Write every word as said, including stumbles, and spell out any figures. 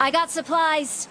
I got supplies.